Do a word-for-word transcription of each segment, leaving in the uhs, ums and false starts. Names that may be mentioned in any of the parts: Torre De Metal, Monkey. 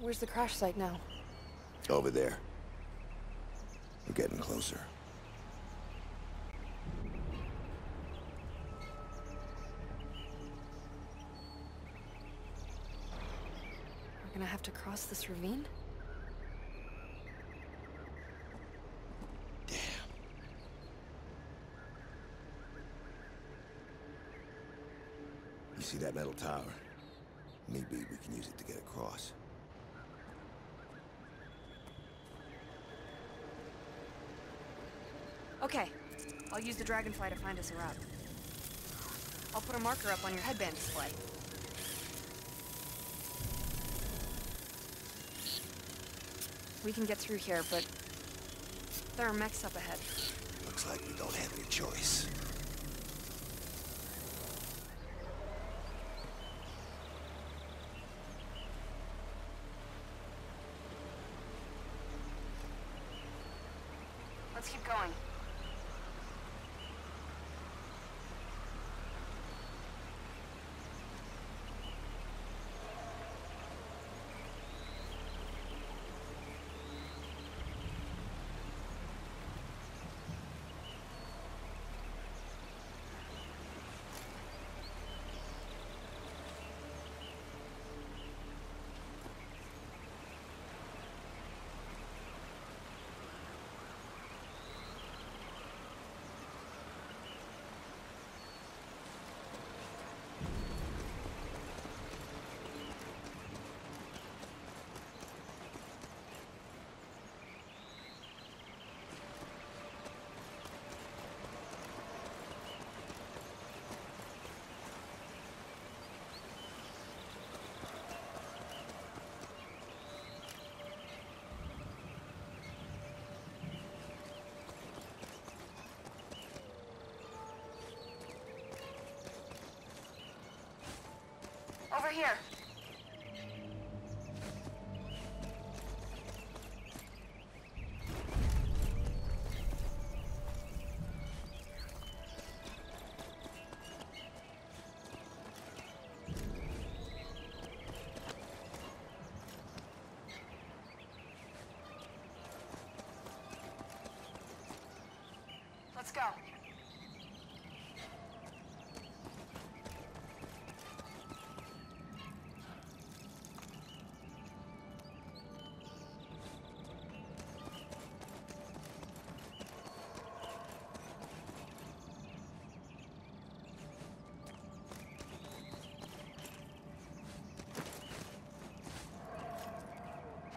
Where's the crash site now? Over there. We're getting closer. We're gonna have to cross this ravine? See that metal tower? Maybe we can use it to get across. Okay. I'll use the dragonfly to find us a route. I'll put a marker up on your headband display. We can get through here, but there are mechs up ahead. Looks like we don't have any choice. Let's keep going. Over here. Let's go.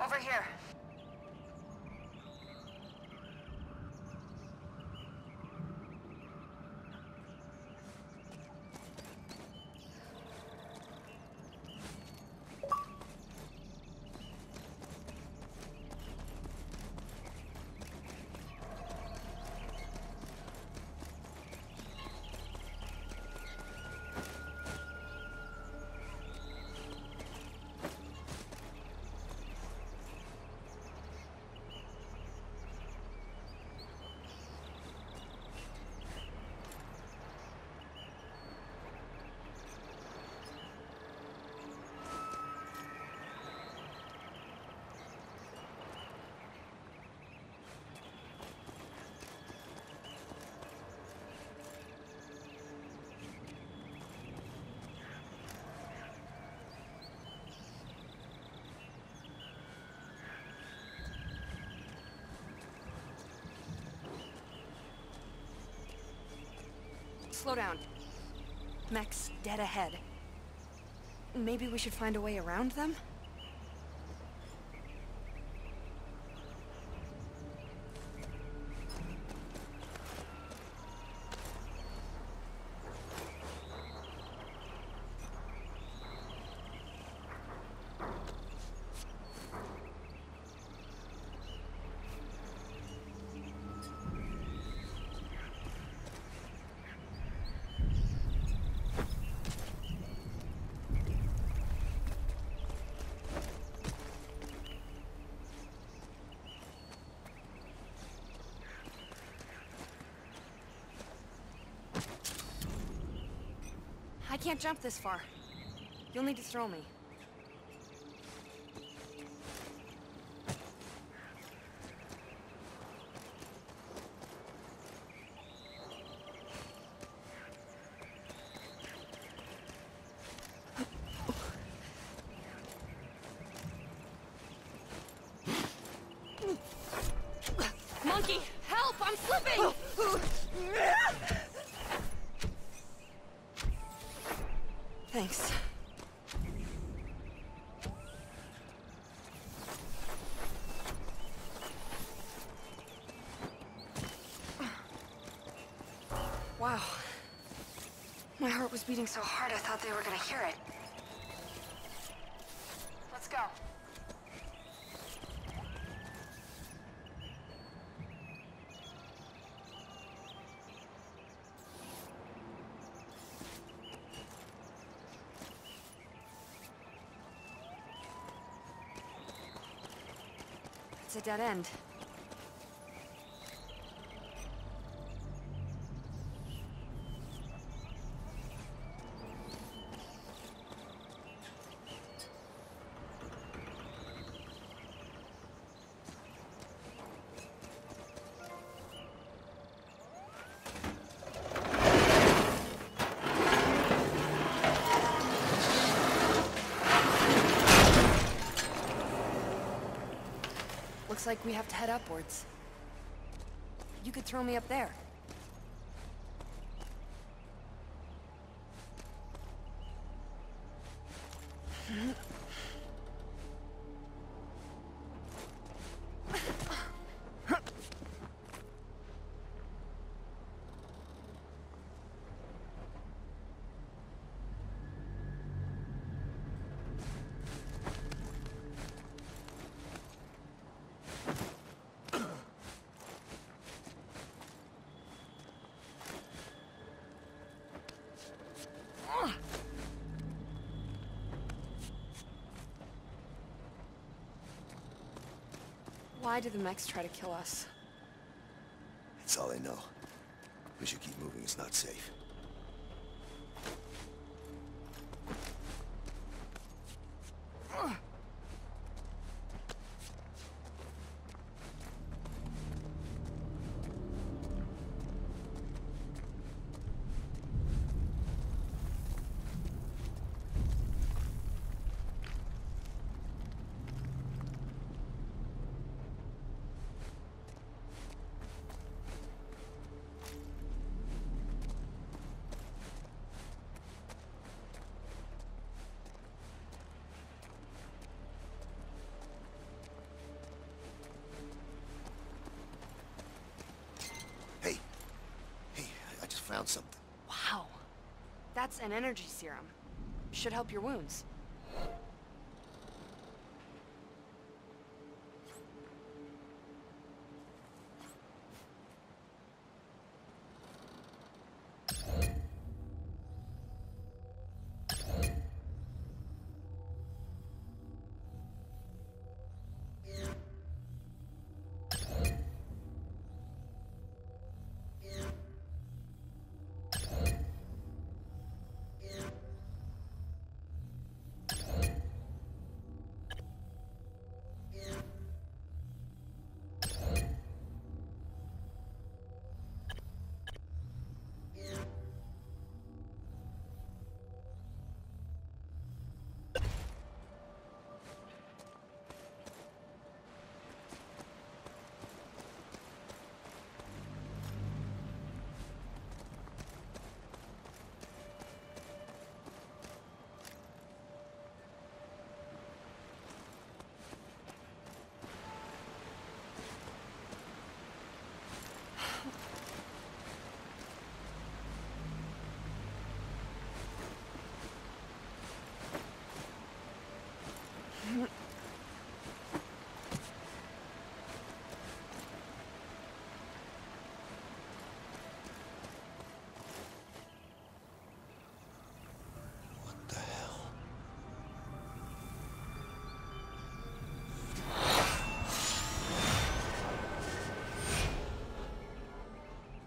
Over here. Slow down. Mech's dead ahead. Maybe we should find a way around them? I can't jump this far. You'll need to throw me. was beating so hard I thought they were gonna hear it. Let's go. It's a dead end. Looks like we have to head upwards. You could throw me up there. Why did the mechs try to kill us? That's all I know. We should keep moving. It's not safe. Found something. Wow. That's an energy serum. Should help your wounds.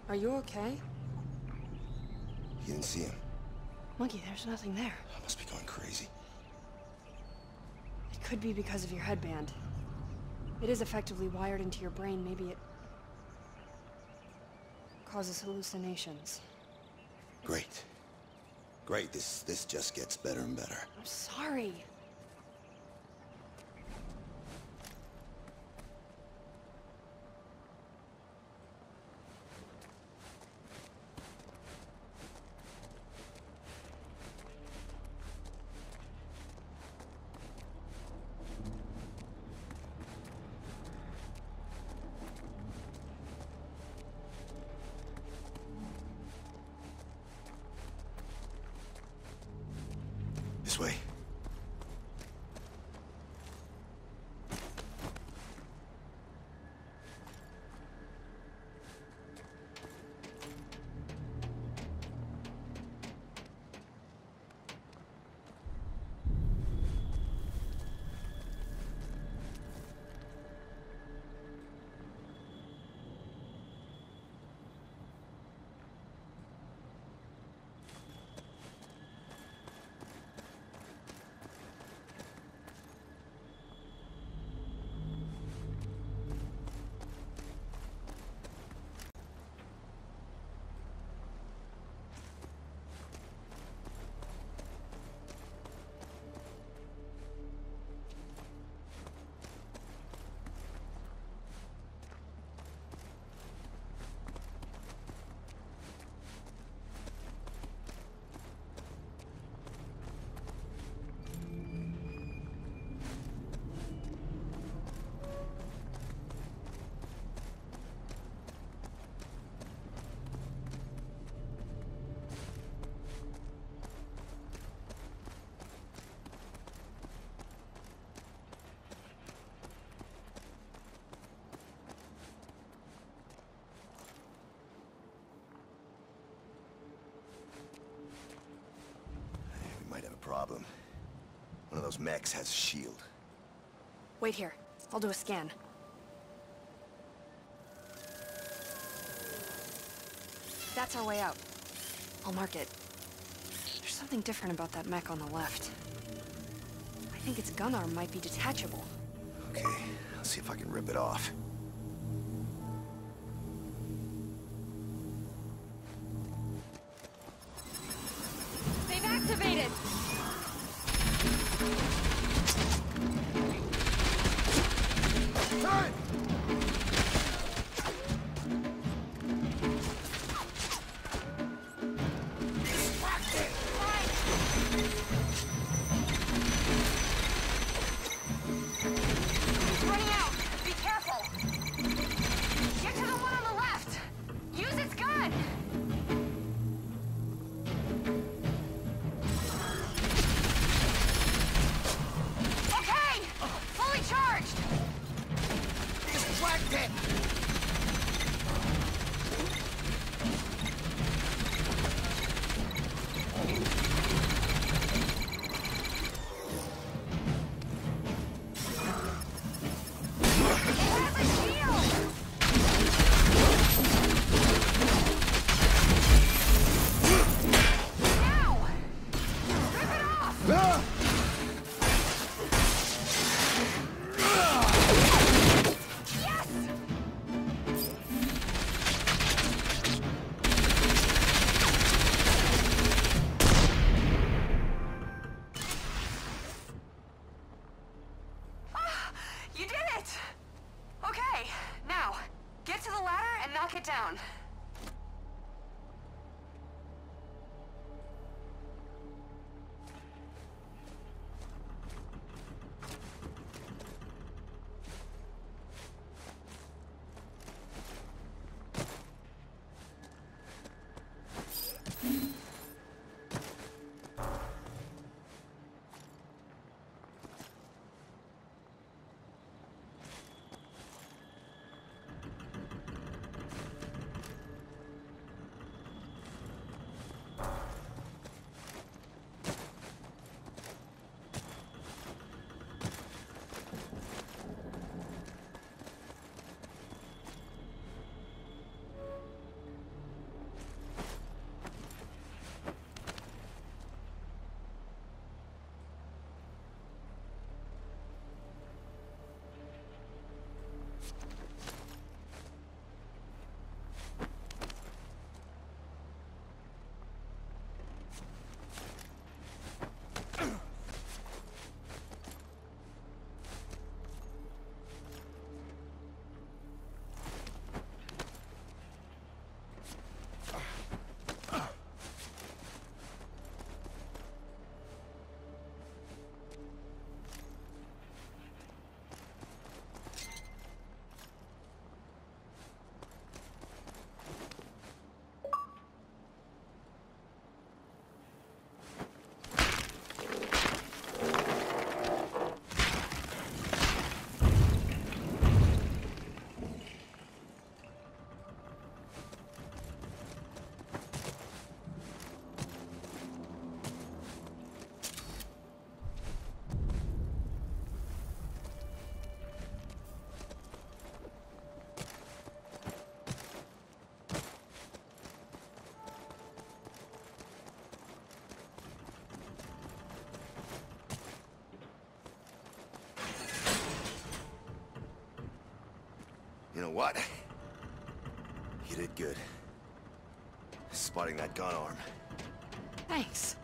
Are you okay? You didn't see him. Monkey, there's nothing there. I must be going crazy. It could be because of your headband. It is effectively wired into your brain. Maybe it causes hallucinations. Great. Great. This, this just gets better and better. I'm sorry. this way. Problem. One of those mechs has a shield. Wait here. I'll do a scan. That's our way out. I'll mark it. There's something different about that mech on the left. I think its gun arm might be detachable. Okay, I'll see if I can rip it off. They've activated! Turn! You know what? You did good. Spotting that gun arm. Thanks.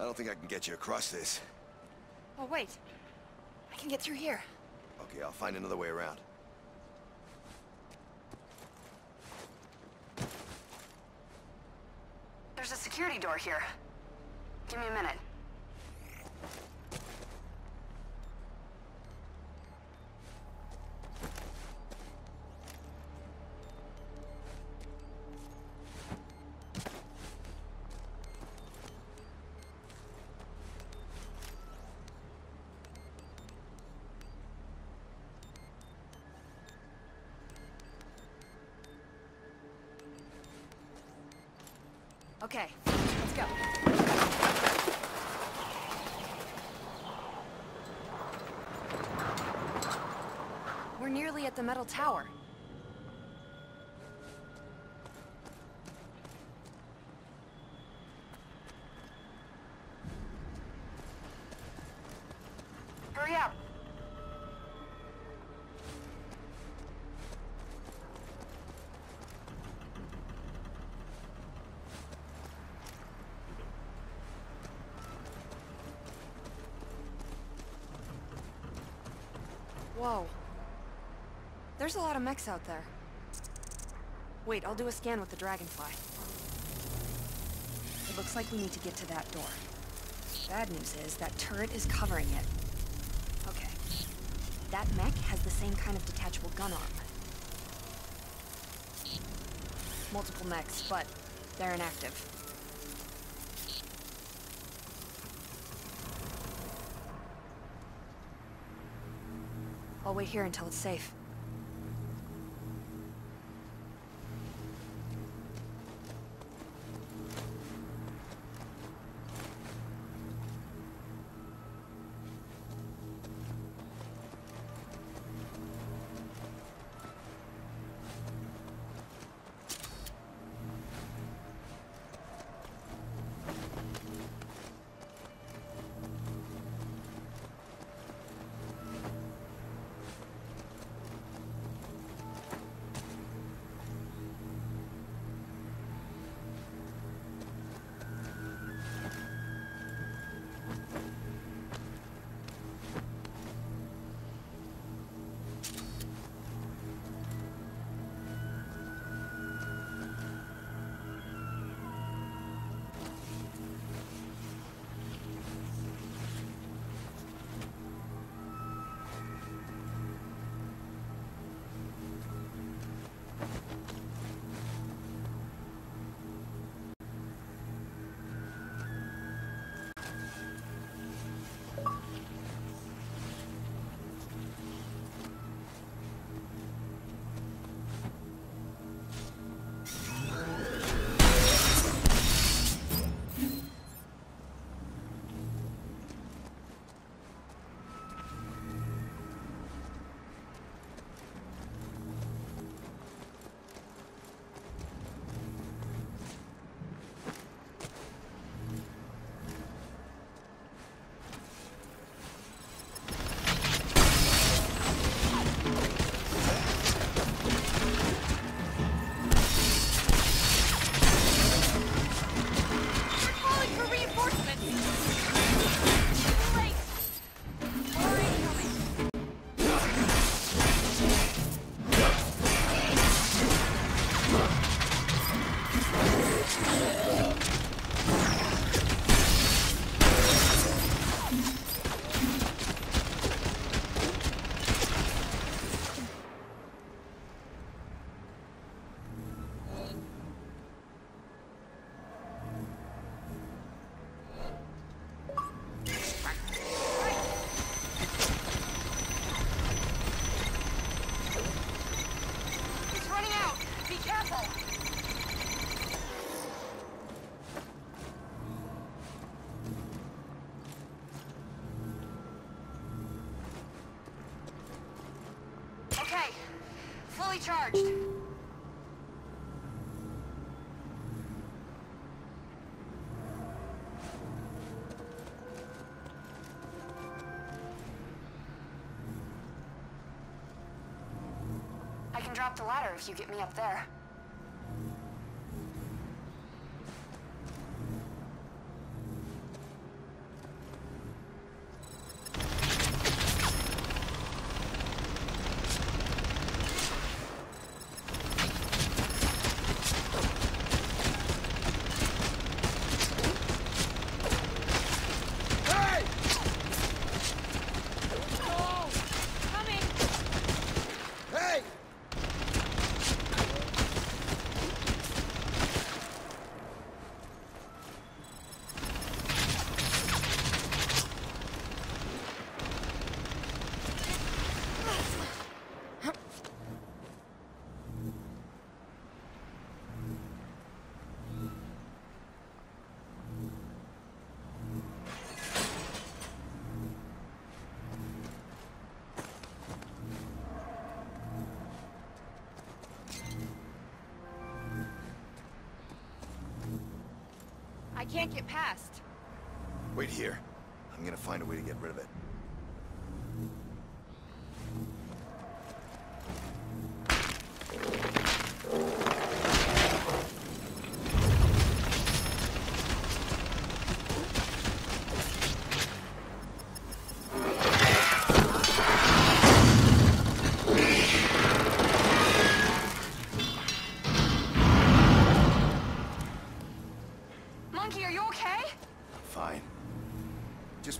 I don't think I can get you across this. Oh, wait. I can get through here. Okay, I'll find another way around. There's a security door here. Give me a minute. Okay, let's go. We're nearly at the metal tower. Hurry up. Whoa. There's a lot of mechs out there. Wait, I'll do a scan with the Dragonfly. It looks like we need to get to that door. Bad news is that turret is covering it. Okay. That mech has the same kind of detachable gun arm. Multiple mechs, but they're inactive. I'll wait here until it's safe. Fully charged. I can drop the ladder if you get me up there. Can't get past. Wait here. I'm gonna find a way to get rid of it.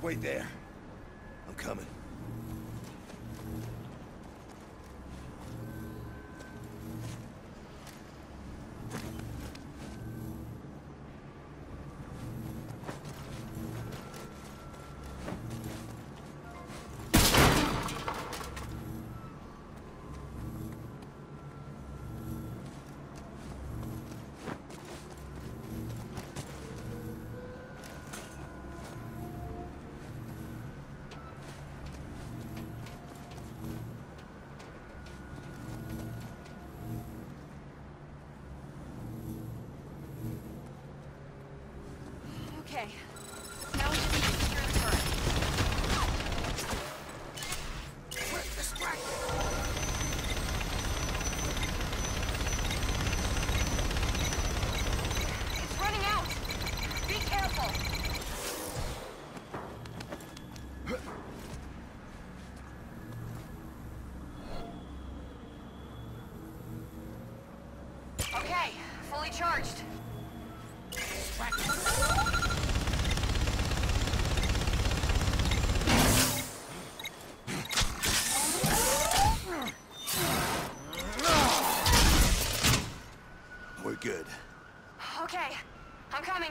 Wait there. I'm coming. Okay. Now we just need to secure the turret. Flip the strike! It's running out! Be careful! Okay, fully charged. Good. Okay, I'm coming.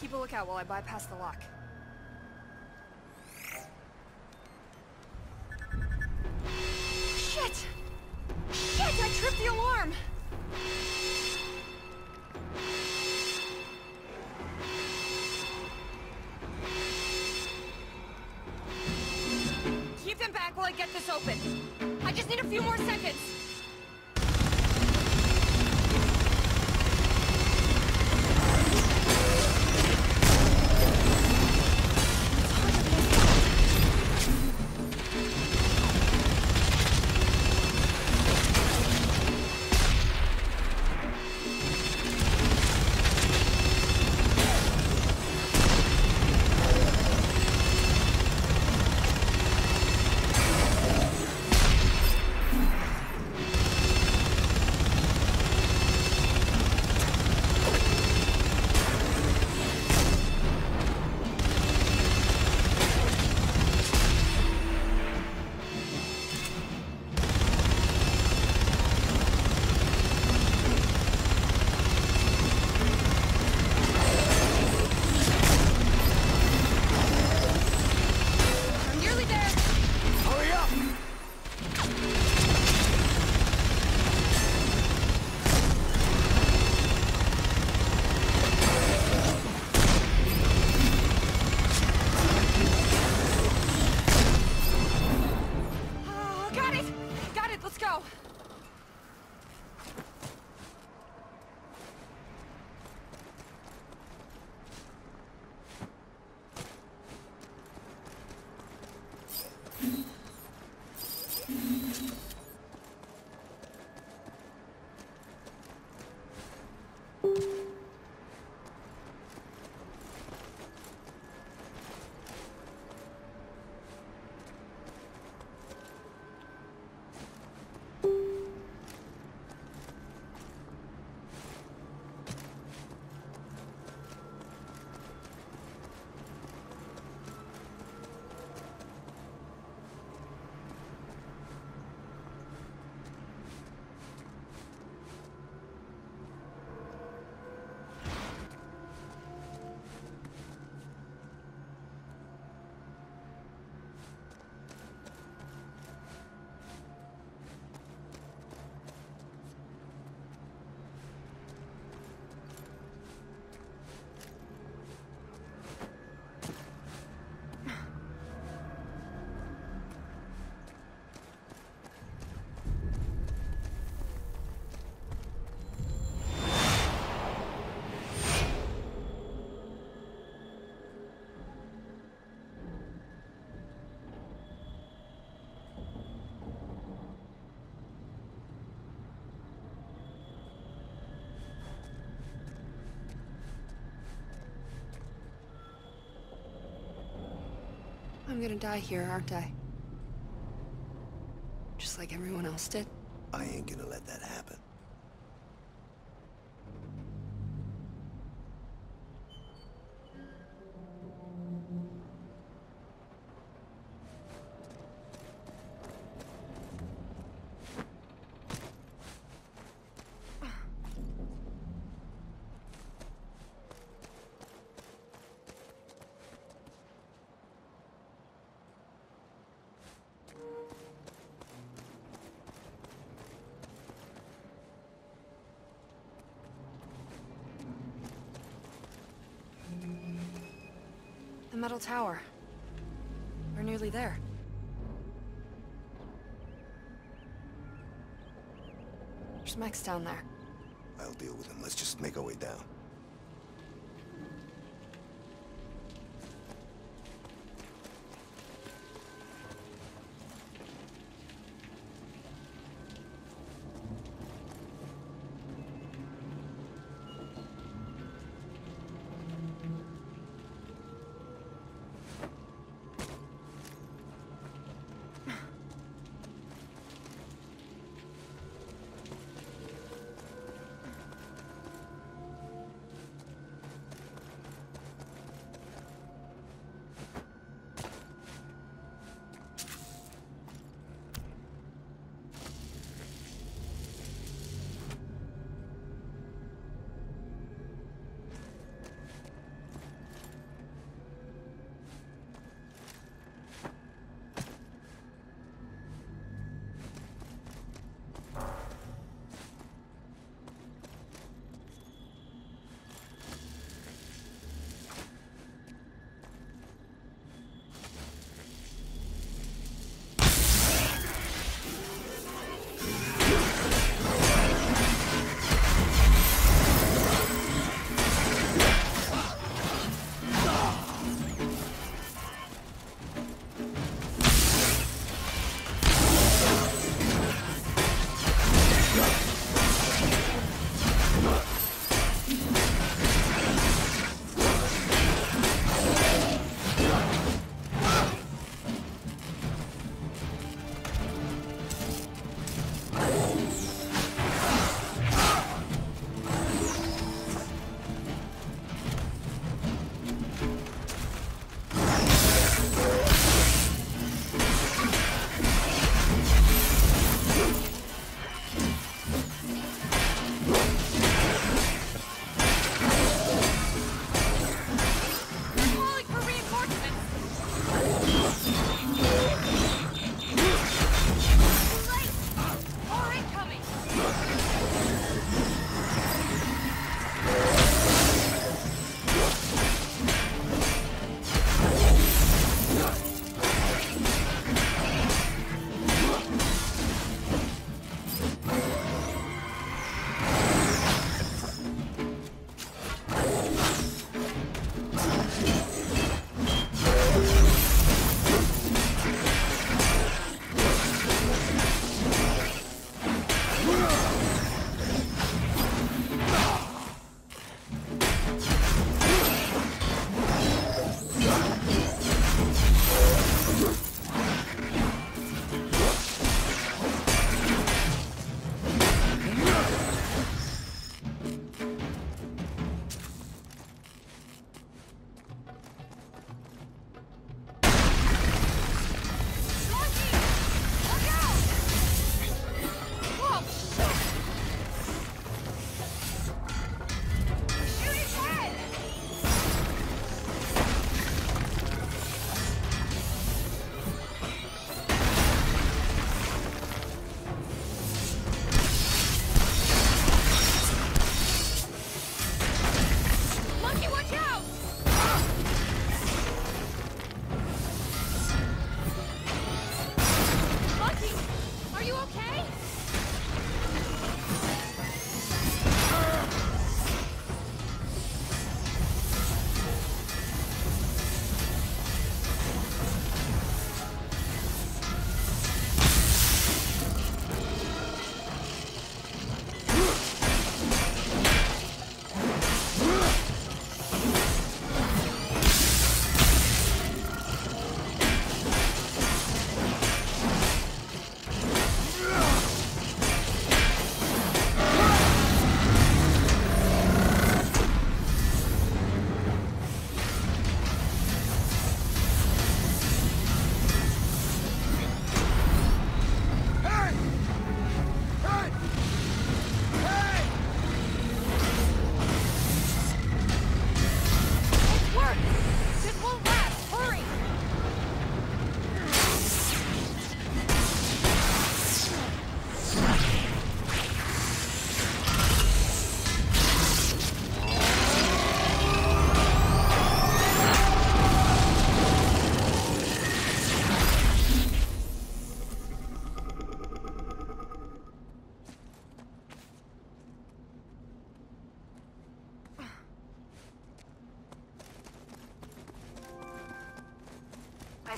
Keep a lookout while I bypass the lock. Shit! Shit, I tripped the alarm! While I get this open. I just need a few more seconds. go. I'm gonna die here, aren't I? Just like everyone else did? I ain't gonna let that happen. Metal tower. We're nearly there. There's mechs down there. I'll deal with them. Let's just make our way down.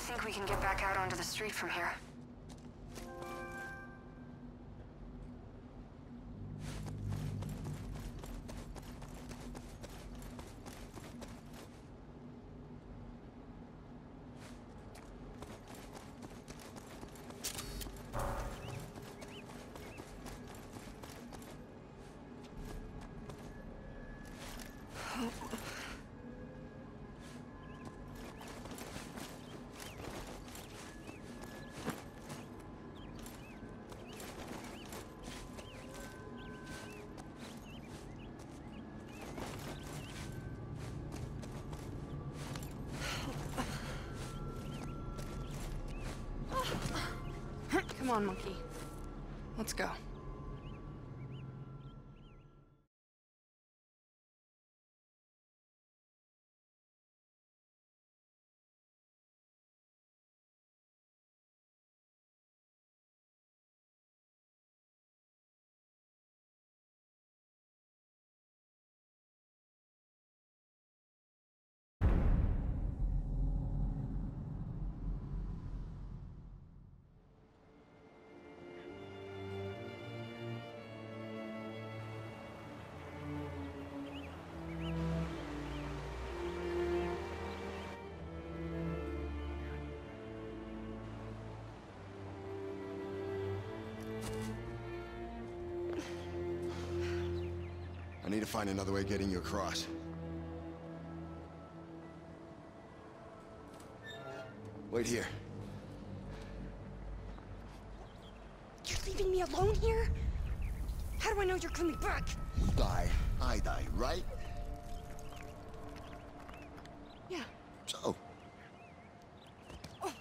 think we can get back out onto the street from here. Come on, Monkey. Let's go. I need to find another way of getting you across. Wait here. You're leaving me alone here? How do I know you're coming back? You die, I die, right? Yeah. So? Oh.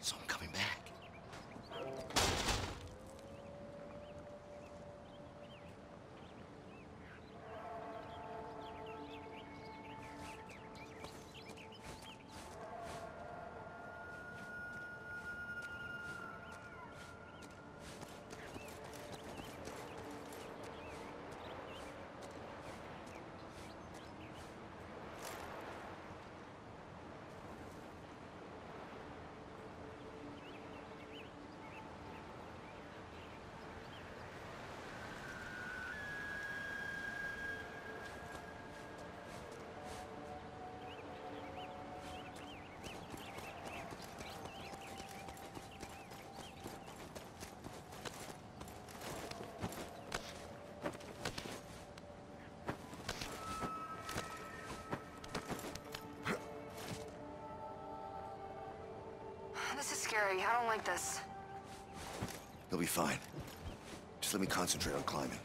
So I'm coming back. This is scary. I don't like this. You'll be fine. Just let me concentrate on climbing.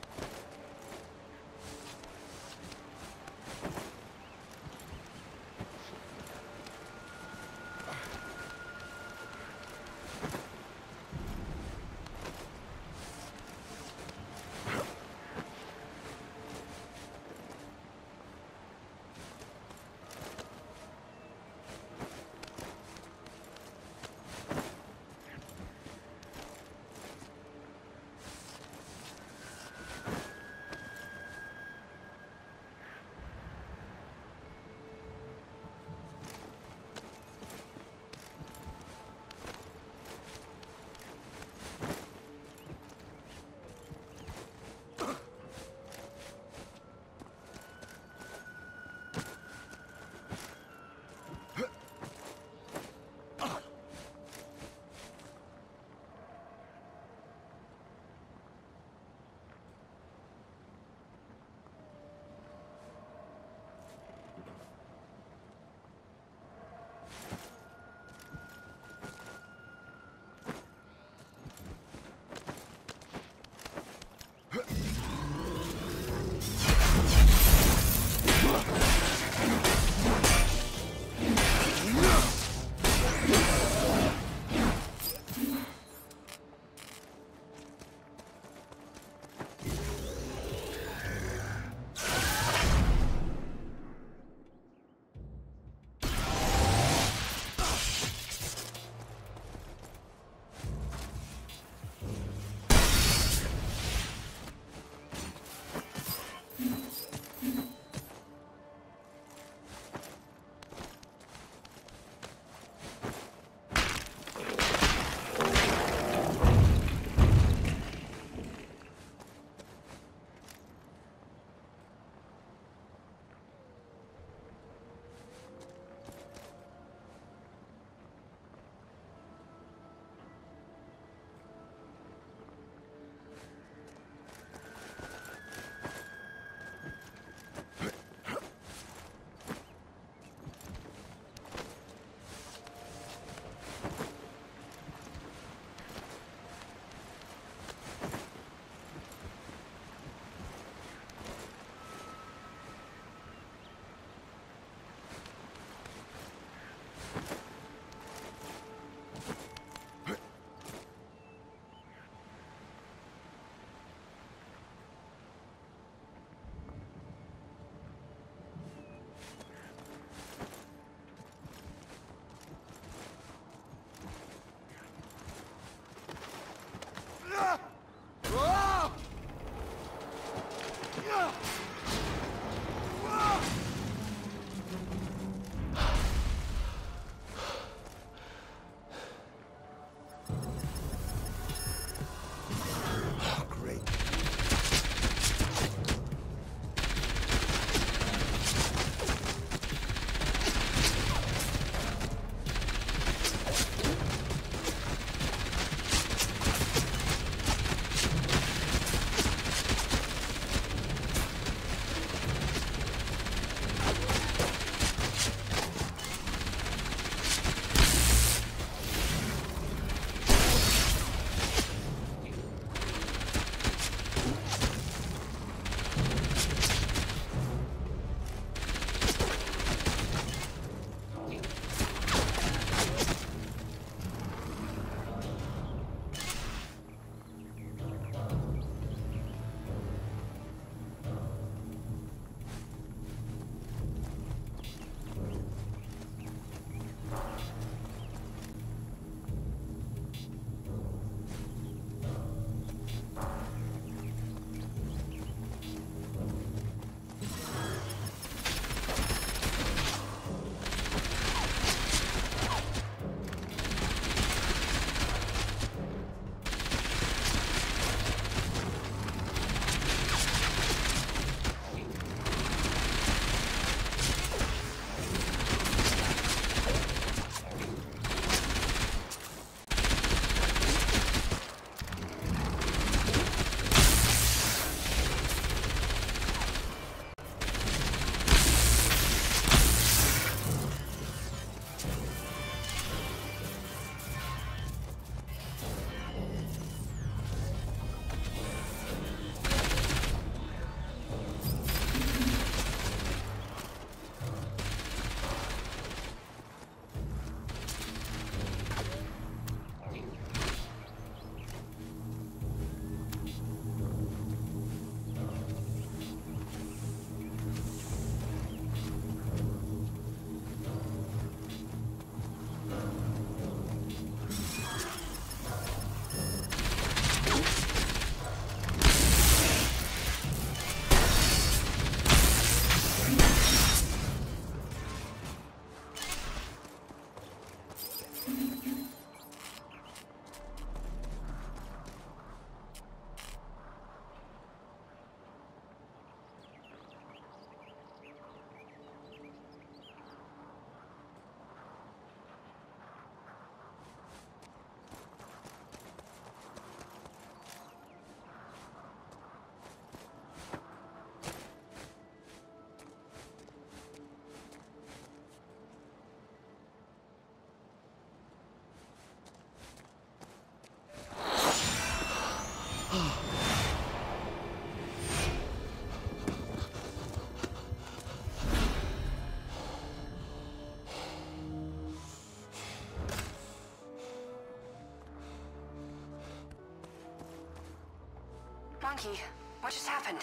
Monkey, what just happened?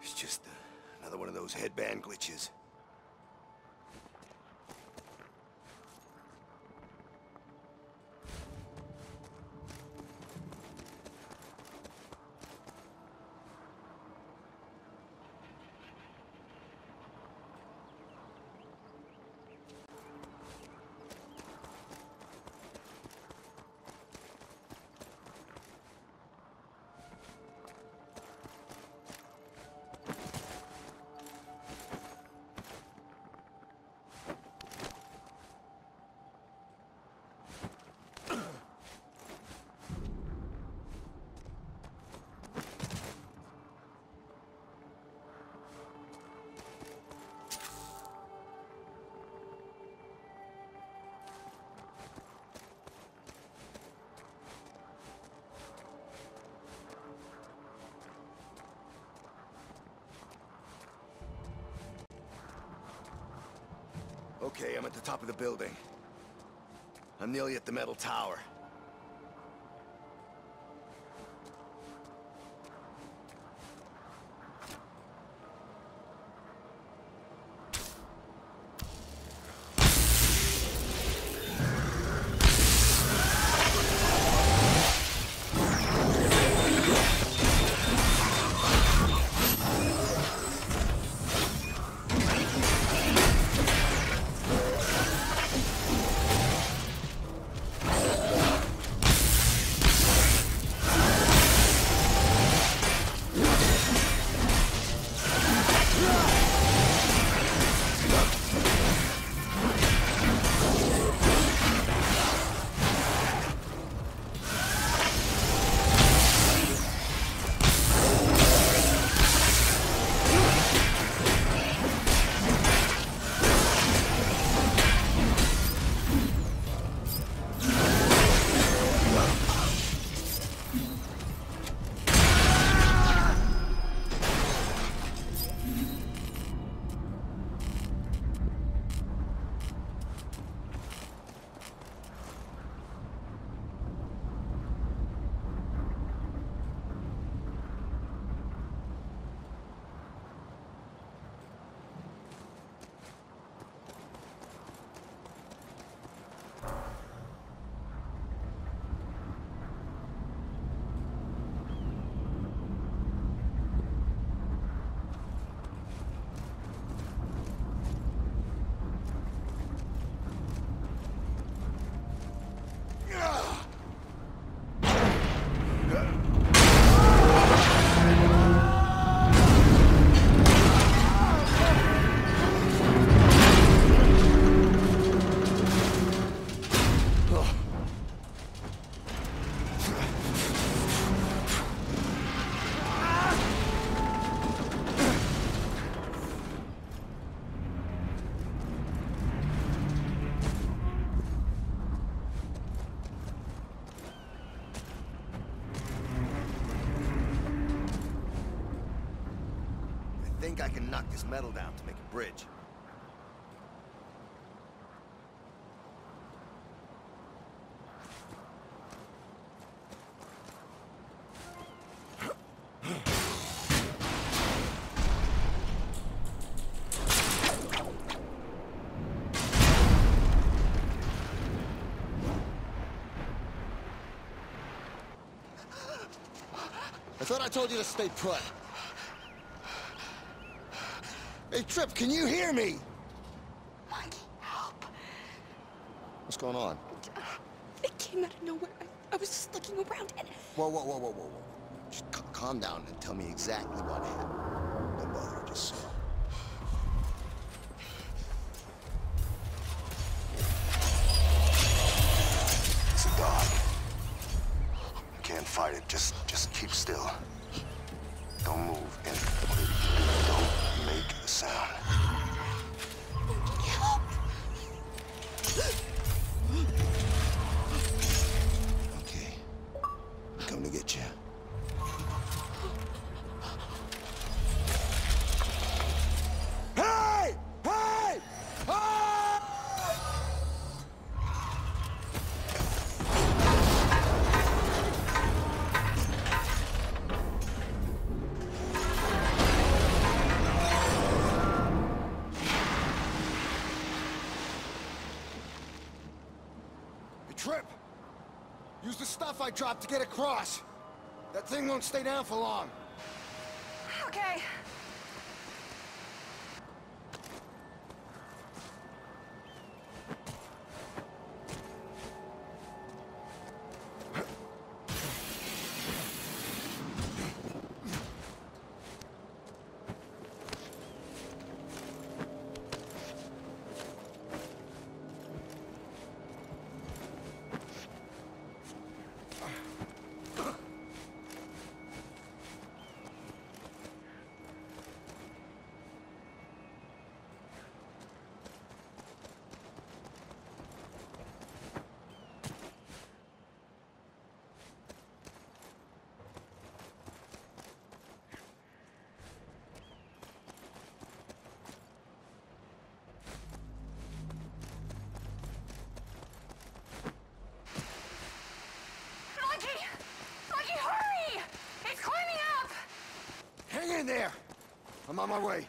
It's just uh, another one of those headband glitches. Okay, I'm at the top of the building. I'm nearly at the metal tower. I think I can knock this metal down to make a bridge. I thought I told you to stay put. Hey, Trip, can you hear me? Monkey, help. What's going on? It came out of nowhere. I, I was just looking around and... Whoa, whoa, whoa, whoa, whoa, whoa. Just calm down and tell me exactly what happened. Don't bother, just so. It's a dog. You can't fight it. Just, just keep still. Don't move. And what do you do? Don't. Make the sound. Help. Okay. I'm coming to get you. Hey! Hey! Hey! stuff I dropped to get across. That thing won't stay down for long. Okay. In there! I'm on my way.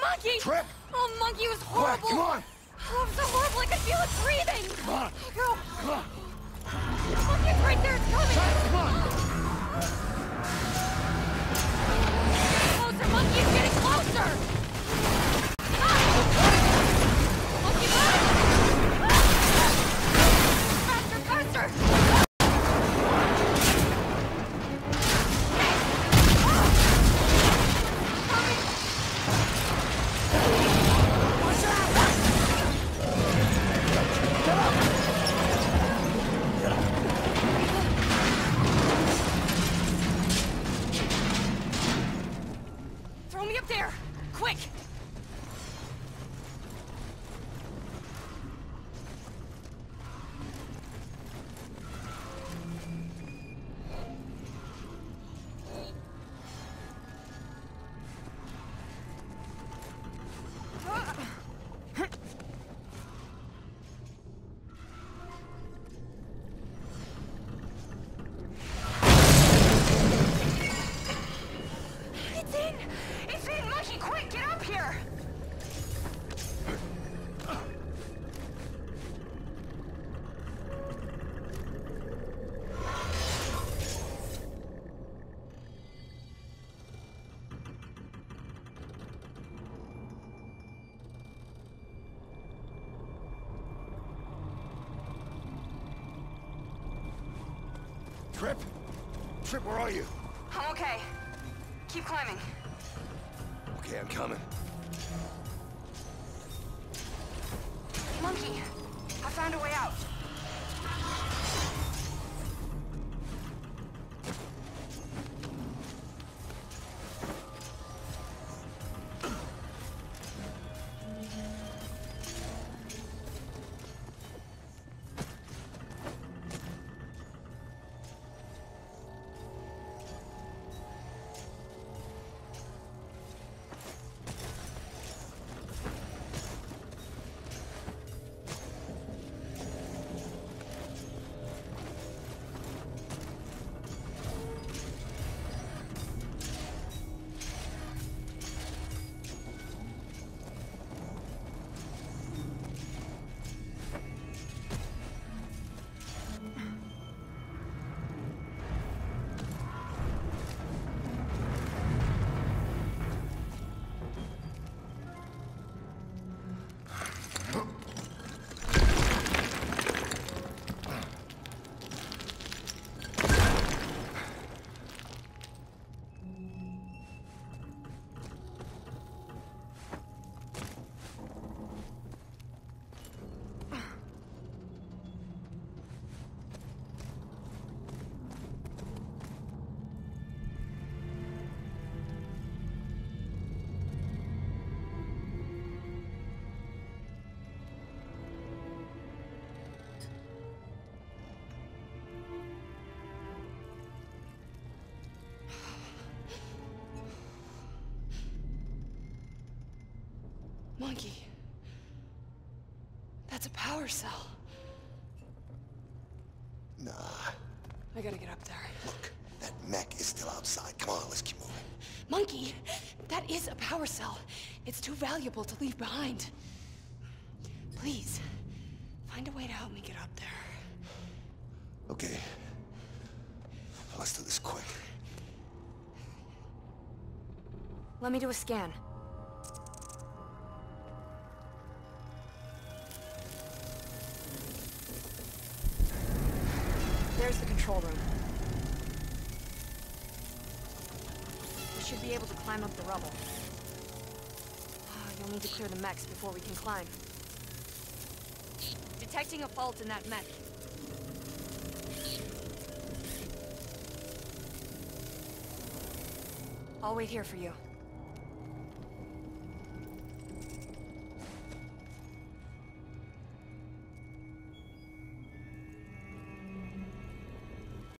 Monkey! Trip! Oh, Monkey was horrible! Come on! Oh, I'm so horrible, I can feel it breathing! Come on! Go! Come on! Monkey's right there, it's coming! Trip, come on! Getting closer, Monkey! It's getting closer! Ah! Monkey, ah! Faster, faster! Ah! Trip? Trip, where are you? I'm okay. Keep climbing. Okay, I'm coming. Monkey, I found a way out. Monkey. That's a power cell. Nah. I gotta get up there. Look, that mech is still outside. Come on, let's keep moving. Monkey, that is a power cell. It's too valuable to leave behind. Please, find a way to help me get up there. Okay. Let's do this quick. Let me do a scan. There's the control room. We should be able to climb up the rubble. You'll need to clear the mechs before we can climb. Detecting a fault in that mech. I'll wait here for you.